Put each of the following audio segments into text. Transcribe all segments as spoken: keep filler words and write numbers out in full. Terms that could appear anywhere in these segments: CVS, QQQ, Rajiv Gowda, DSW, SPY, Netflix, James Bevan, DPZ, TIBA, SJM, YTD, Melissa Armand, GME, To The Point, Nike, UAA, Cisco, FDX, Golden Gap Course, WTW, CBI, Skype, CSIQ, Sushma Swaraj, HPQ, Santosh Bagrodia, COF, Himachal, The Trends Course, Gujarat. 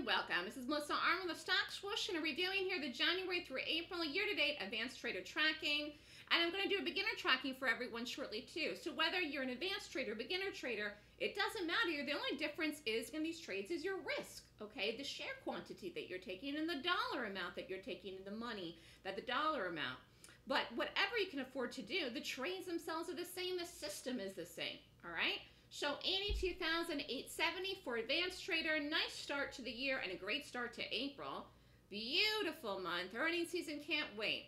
and welcome. This is Melissa Armand, The Stock Swoosh, and I'm reviewing here the January through April year-to-date advanced trader tracking. And I'm going to do a beginner tracking for everyone shortly too. So whether you're an advanced trader, beginner trader, it doesn't matter. The only difference is in these trades is your risk, okay? The share quantity that you're taking and the dollar amount that you're taking and the money, that the dollar amount. But whatever you can afford to do, the trades themselves are the same. The system is the same, all right? So eighty-two thousand eight hundred seventy for advanced trader. Nice start to the year and a great start to April. Beautiful month. Earnings season, can't wait.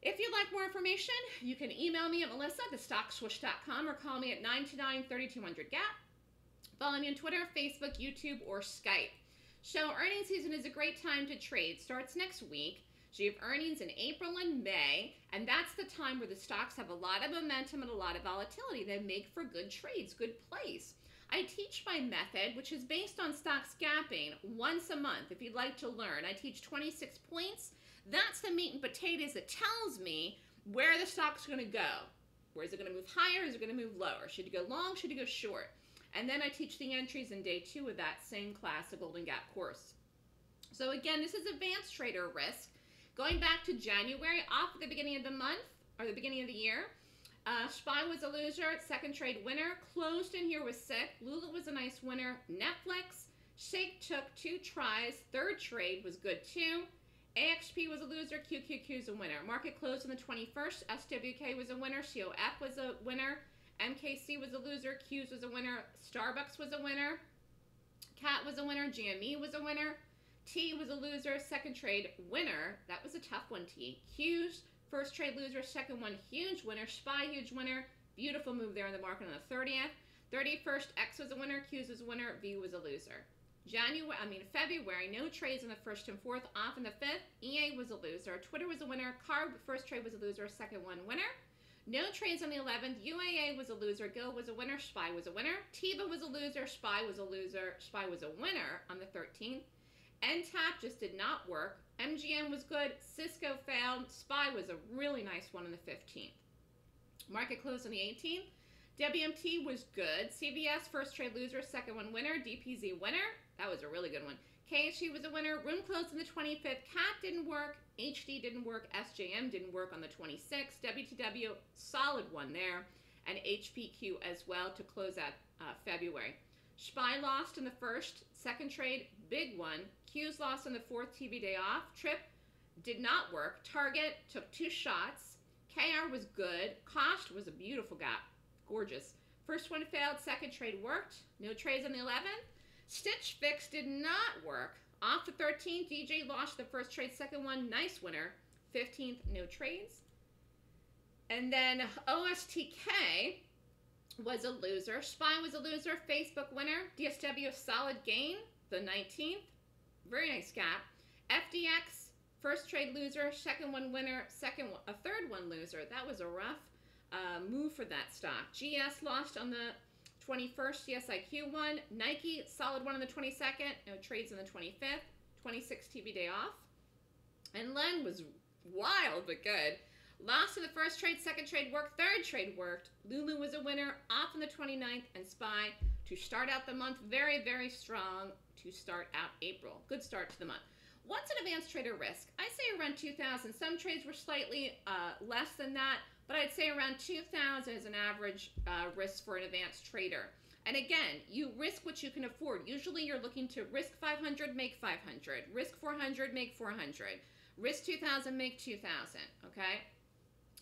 If you'd like more information, you can email me at melissa at the stock swoosh dot com or call me at nine two nine, three two zero zero G A P. Follow me on Twitter, Facebook, YouTube, or Skype. So earnings season is a great time to trade. Starts next week. So you have earnings in April and May, and that's the time where the stocks have a lot of momentum and a lot of volatility. They make for good trades, good plays. I teach my method, which is based on stocks gapping, once a month. If you'd like to learn, I teach twenty-six points. That's the meat and potatoes that tells me where the stock's going to go. Where is it going to move higher? Is it going to move lower? Should you go long? Should you go short? And then I teach the entries in day two of that same class, the Golden Gap course. So again, this is advanced trader risk. Going back to January, off at the beginning of the month, or the beginning of the year, uh, S P Y was a loser, second trade winner, closed in here was sick, Lula was a nice winner, Netflix, Shake took two tries, third trade was good too, A X P was a loser, Q Q Q's a winner. Market closed on the twenty-first, S W K was a winner, C O F was a winner, M K C was a loser, Q's was a winner, Starbucks was a winner, C A T was a winner, G M E was a winner, T was a loser, second trade winner. That was a tough one, T. Huge, first trade loser, second one, huge winner, S P Y, huge winner. Beautiful move there in the market on the thirtieth. thirty-first, X was a winner, Q's was a winner, V was a loser. January, I mean February, no trades on the first and fourth, off in the fifth, E A was a loser, Twitter was a winner, C A R B, first trade was a loser, second one winner. No trades on the eleventh, U A A was a loser, Gill was a winner, S P Y was a winner, T I B A was a loser, S P Y was a loser, S P Y was a winner on the thirteenth. N T A P just did not work, M G M was good, Cisco failed, S P Y was a really nice one on the fifteenth. Market closed on the eighteenth, W M T was good, C V S first trade loser, second one winner, D P Z winner, that was a really good one, K H G was a winner, room closed on the twenty-fifth, C A T didn't work, H D didn't work, S J M didn't work on the twenty-sixth, W T W, solid one there, and H P Q as well to close out uh, February. S P Y lost in the first, second trade, big one. Q's lost on the fourth, T V day off. Trip did not work. Target took two shots. K R was good. Cost was a beautiful gap. Gorgeous. First one failed, second trade worked. No trades on the eleventh. Stitch Fix did not work. Off the thirteenth, D J lost the first trade, second one, nice winner. fifteenth, no trades. And then O S T K was a loser, S P Y was a loser, Facebook winner, D S W solid gain, the nineteenth, very nice gap, F D X first trade loser, second one winner, second one, a third one loser, that was a rough uh, move for that stock, G S lost on the twenty-first, C S I Q won, Nike solid one on the twenty-second, no trades on the twenty-fifth, twenty-sixth T V day off, and Len was wild but good. Lost in the first trade, second trade worked, third trade worked. Lulu was a winner, off on the twenty-ninth, and S P Y to start out the month. Very, very strong to start out April. Good start to the month. What's an advanced trader risk? I say around two thousand. Some trades were slightly uh, less than that, but I'd say around two thousand is an average uh, risk for an advanced trader. And again, you risk what you can afford. Usually you're looking to risk five hundred, make five hundred. Risk four hundred, make four hundred. Risk two thousand, make two thousand, okay?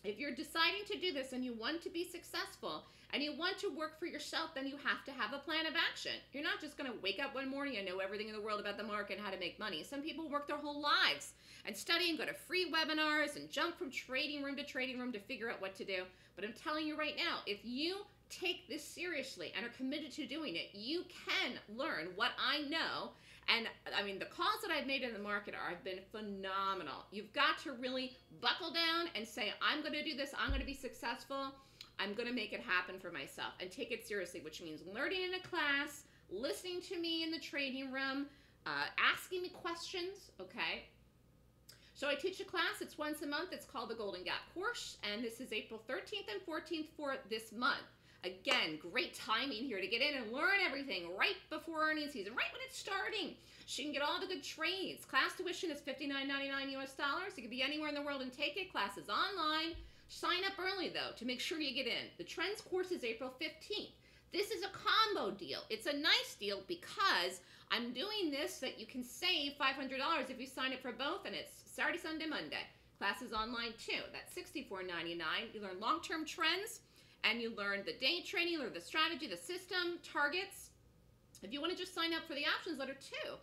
If you're deciding to do this and you want to be successful and you want to work for yourself, then you have to have a plan of action. You're not just going to wake up one morning and know everything in the world about the market and how to make money. Some people work their whole lives and study and go to free webinars and jump from trading room to trading room to figure out what to do. But I'm telling you right now, if you take this seriously and are committed to doing it, you can learn what I know. And I mean, the calls that I've made in the market are, have been phenomenal. You've got to really buckle down and say, I'm going to do this. I'm going to be successful. I'm going to make it happen for myself and take it seriously, which means learning in a class, listening to me in the trading room, uh, asking me questions. Okay. So I teach a class. It's once a month. It's called the Golden Gap Course. And this is April thirteenth and fourteenth for this month. Again, great timing here to get in and learn everything right before earnings season, right when it's starting. She can get all the good trades. Class tuition is fifty-nine ninety-nine U S dollars. You can be anywhere in the world and take it. Class is online. Sign up early, though, to make sure you get in. The Trends course is April fifteenth. This is a combo deal. It's a nice deal because I'm doing this so that you can save five hundred dollars if you sign up for both, and it's Saturday, Sunday, Monday. Class is online, too. That's sixty-four ninety-nine. You learn long-term trends, and you learn the day trading, you learn the strategy, the system, targets. If you want to just sign up for the options letter, too,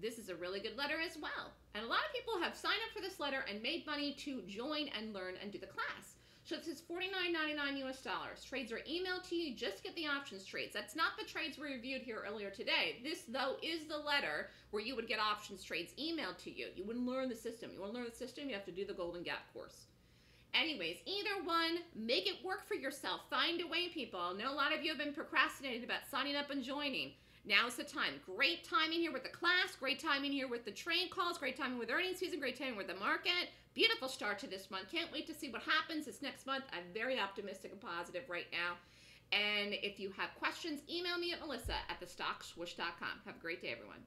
this is a really good letter as well. And a lot of people have signed up for this letter and made money to join and learn and do the class. So this is forty-nine ninety-nine U S dollars. Trades are emailed to you. Just get the options trades. That's not the trades we reviewed here earlier today. This, though, is the letter where you would get options trades emailed to you. You wouldn't learn the system. You want to learn the system, you have to do the Golden Gap course. Anyways, either one, make it work for yourself. Find a way, people. I know a lot of you have been procrastinating about signing up and joining. Now's the time. Great timing here with the class, great timing here with the trade calls, great timing with earnings season, great timing with the market. Beautiful start to this month. Can't wait to see what happens this next month. I'm very optimistic and positive right now. And if you have questions, email me at melissa at the stock swoosh dot com. Have a great day, everyone.